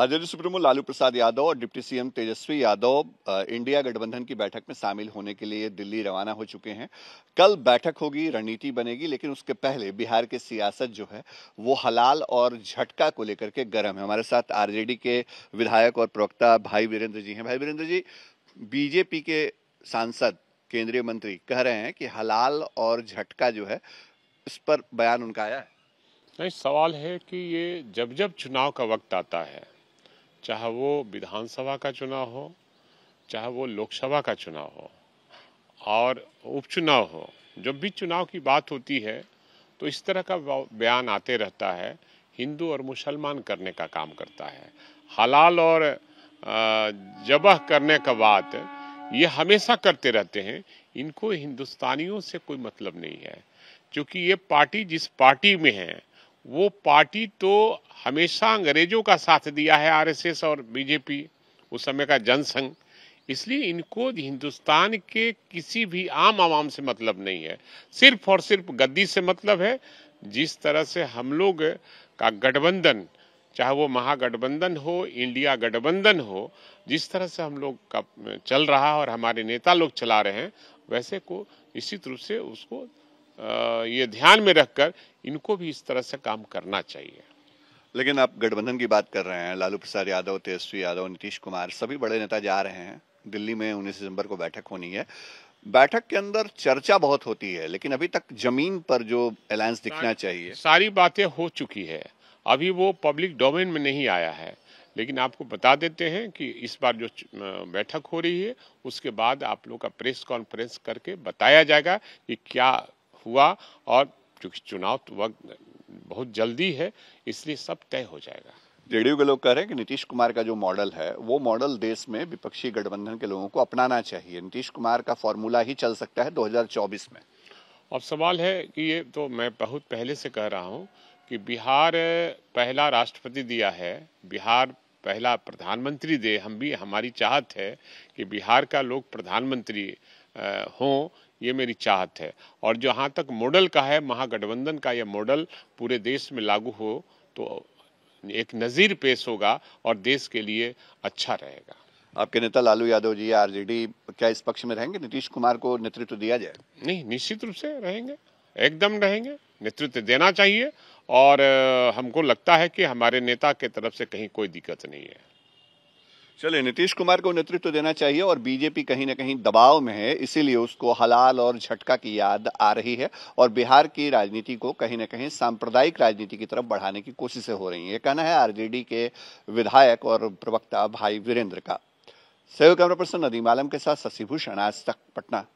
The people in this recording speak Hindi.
आरजेडी सुप्रीमो लालू प्रसाद यादव और deputy CM Tejashwi Yadav India गठबंधन की बैठक में शामिल होने के लिए दिल्ली रवाना हो चुके हैं। कल बैठक होगी, रणनीति बनेगी, लेकिन उसके पहले बिहार की सियासत जो है वो हलाल और झटका को लेकर के गर्म है। हमारे साथ आरजेडी के विधायक और प्रवक्ता भाई वीरेंद्र जी हैं। भाई वीरेंद्र जी, बीजेपी के सांसद केंद्रीय मंत्री कह रहे हैं कि हलाल और झटका जो है इस पर बयान उनका आया है। नहीं, सवाल है कि ये जब जब चुनाव का वक्त आता है, चाहे वो विधानसभा का चुनाव हो, चाहे वो लोकसभा का चुनाव हो और उपचुनाव हो, जब भी चुनाव की बात होती है तो इस तरह का बयान आते रहता है। हिंदू और मुसलमान करने का काम करता है। हलाल और जबह करने का बात ये हमेशा करते रहते हैं। इनको हिंदुस्तानियों से कोई मतलब नहीं है, क्योंकि ये पार्टी जिस पार्टी में है वो पार्टी तो हमेशा अंग्रेजों का साथ दिया है, आरएसएस और बीजेपी, उस समय का जनसंघ। इसलिए इनको हिंदुस्तान के किसी भी आम आवाम से मतलब नहीं है, सिर्फ और सिर्फ गद्दी से मतलब है। जिस तरह से हम लोग का गठबंधन, चाहे वो महागठबंधन हो, इंडिया गठबंधन हो, जिस तरह से हम लोग का चल रहा है और हमारे नेता लोग चला रहे हैं, वैसे को निश्चित रूप से उसको ये ध्यान में रखकर इनको भी इस तरह से काम करना चाहिए। लेकिन आप गठबंधन की बात कर रहे हैं, लालू प्रसाद यादव, तेजस्वी यादव, नीतीश कुमार, सभी बड़े नेता जा रहे हैं दिल्ली में। 19 दिसंबर को बैठक होनी है। बैठक के अंदर चर्चा बहुत होती है, लेकिन अभी तक जमीन पर जो अलायंस दिखना चाहिए, सारी बातें हो चुकी है, अभी वो पब्लिक डोमेन में नहीं आया है। लेकिन आपको बता देते हैं कि इस बार जो बैठक हो रही है उसके बाद आप लोग का प्रेस कॉन्फ्रेंस करके बताया जाएगा कि क्या हुआ, और क्योंकि चुनाव तो वक्त बहुत जल्दी है इसलिए सब तय हो जाएगा। जेडीयू के लोग कह रहे हैं कि नीतीश कुमार का जो मॉडल है वो मॉडल देश में विपक्षी गठबंधन के लोगों को अपनाना चाहिए, नीतीश कुमार का फॉर्मूला ही चल सकता है 2024 में। अब सवाल है कि ये तो मैं बहुत पहले से कह रहा हूँ कि बिहार पहला राष्ट्रपति दिया है, बिहार पहला प्रधानमंत्री दे। हम भी, हमारी चाहत है कि बिहार का लोग प्रधानमंत्री हों, ये मेरी चाहत है। और जहाँ तक मॉडल का है, महागठबंधन का यह मॉडल पूरे देश में लागू हो तो एक नज़ीर पेश होगा और देश के लिए अच्छा रहेगा। आपके नेता लालू यादव जी, आरजेडी, क्या इस पक्ष में रहेंगे, नीतीश कुमार को नेतृत्व दिया जाए? नहीं, निश्चित रूप से रहेंगे, एकदम रहेंगे, नेतृत्व देना चाहिए। और हमको लगता है कि हमारे नेता के तरफ से कहीं कोई दिक्कत नहीं है। चलिए, नीतीश कुमार को नेतृत्व देना चाहिए और बीजेपी कहीं ना कहीं दबाव में है, इसीलिए उसको हलाल और झटका की याद आ रही है और बिहार की राजनीति को कहीं ना कहीं सांप्रदायिक राजनीति की तरफ बढ़ाने की कोशिशें हो रही हैं। ये कहना है आरजेडी के विधायक और प्रवक्ता भाई वीरेंद्र का। सहयोग कैमरा पर्सन नदीम आलम के साथ शशिभूषण, आज तक, पटना।